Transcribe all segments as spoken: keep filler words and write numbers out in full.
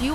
Do you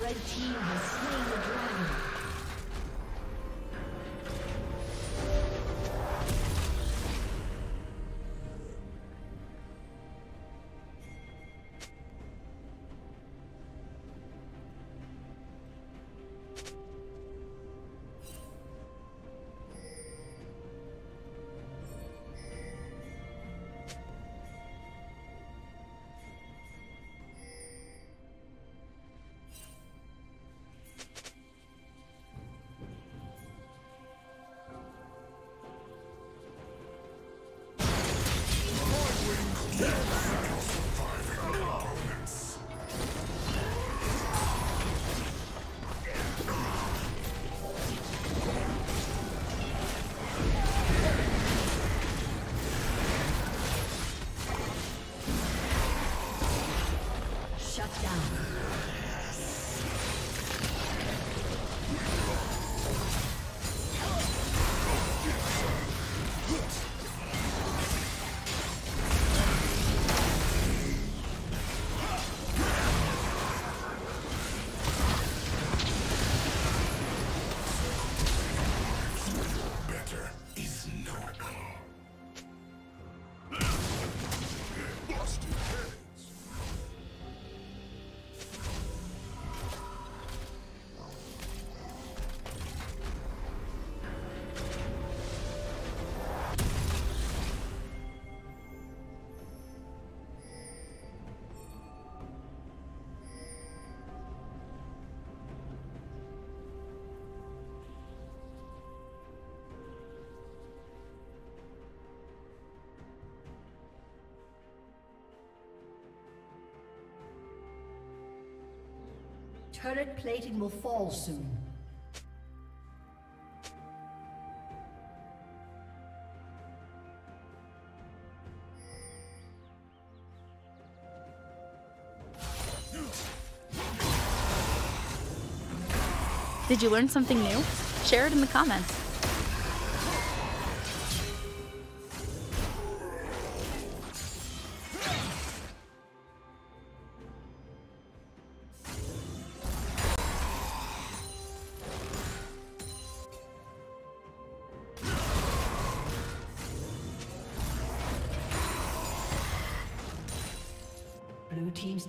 Red team has slain the dragon. Turret plating will fall soon. Did you learn something new? Share it in the comments. Blue team's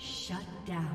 Shut down.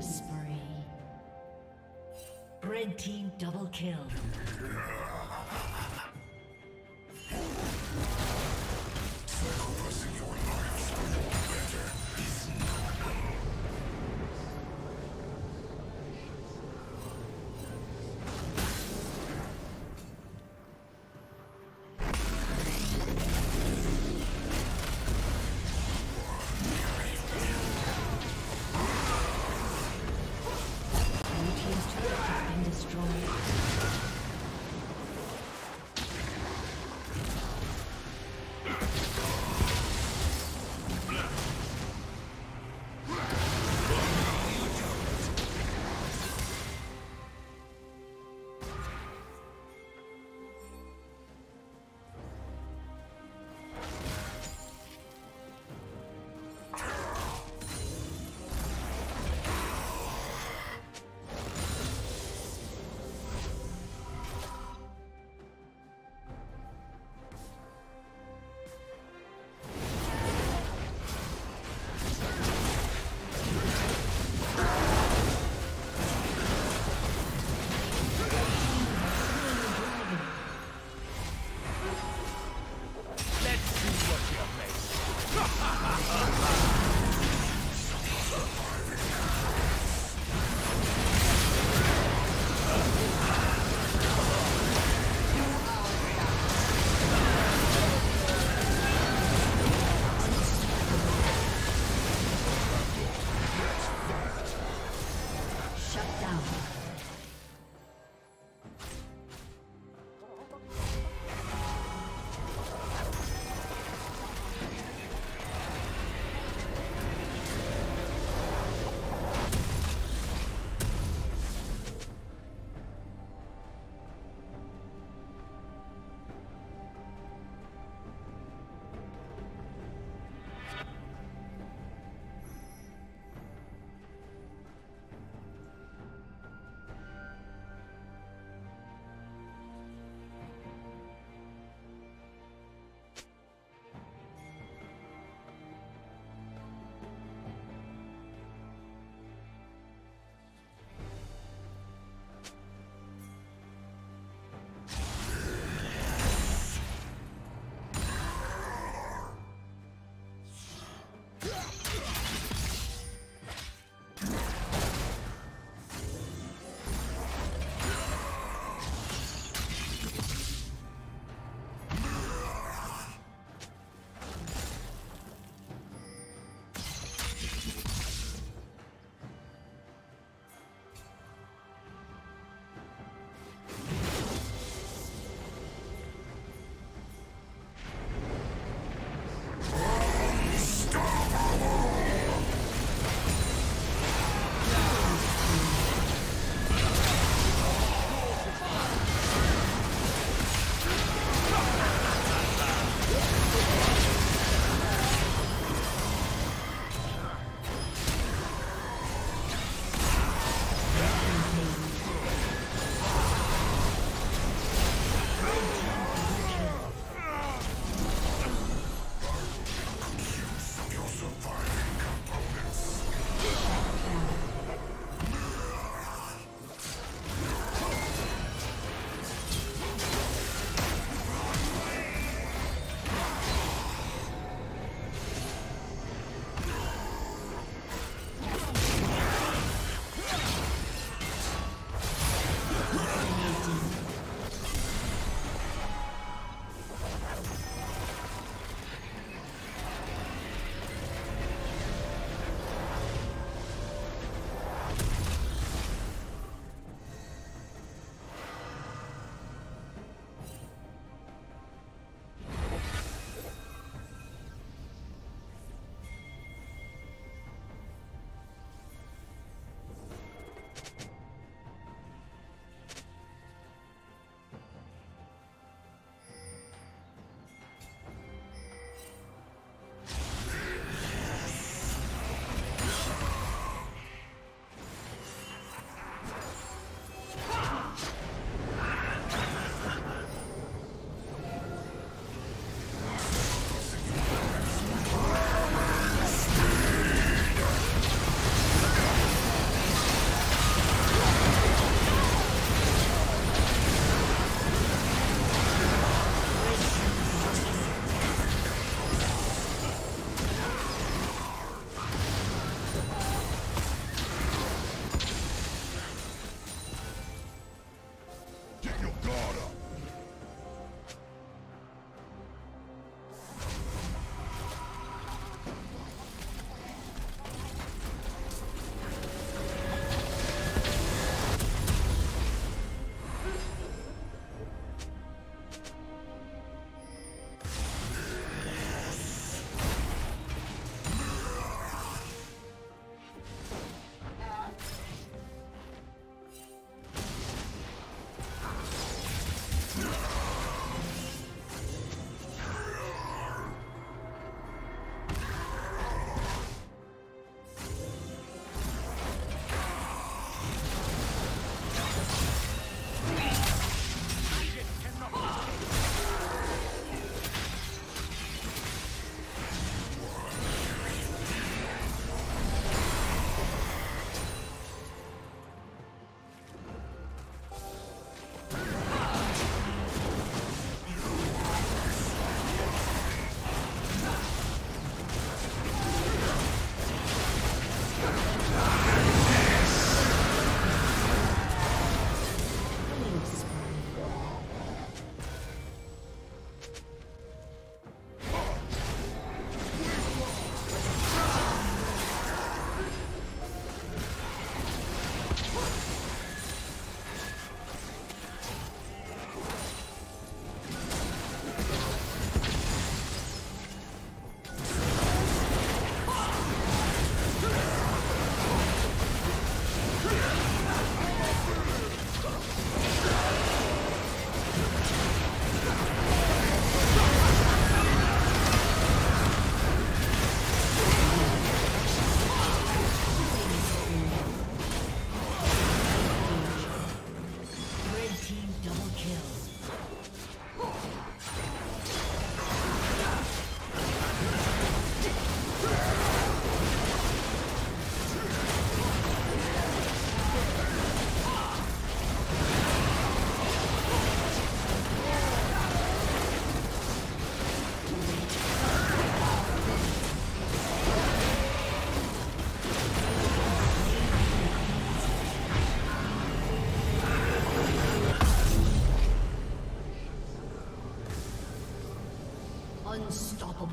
Spree. Red team double kill. Sacrificing your lives for your better is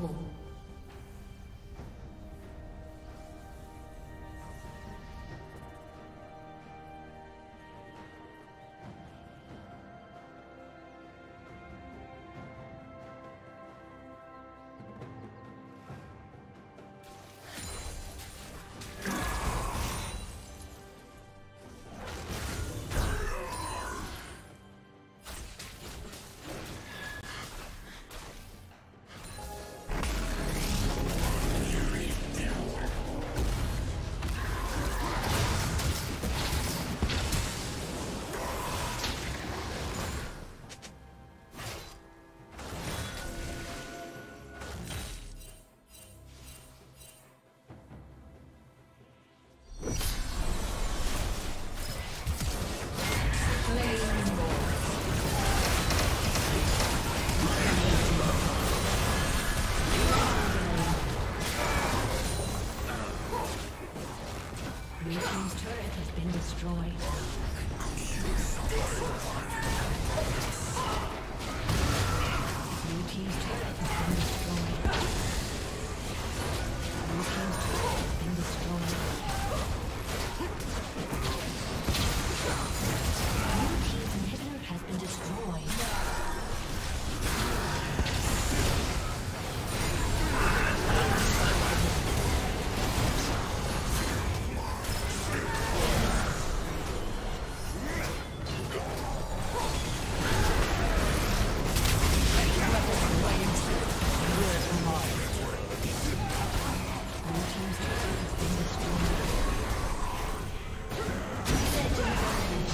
Unstoppable.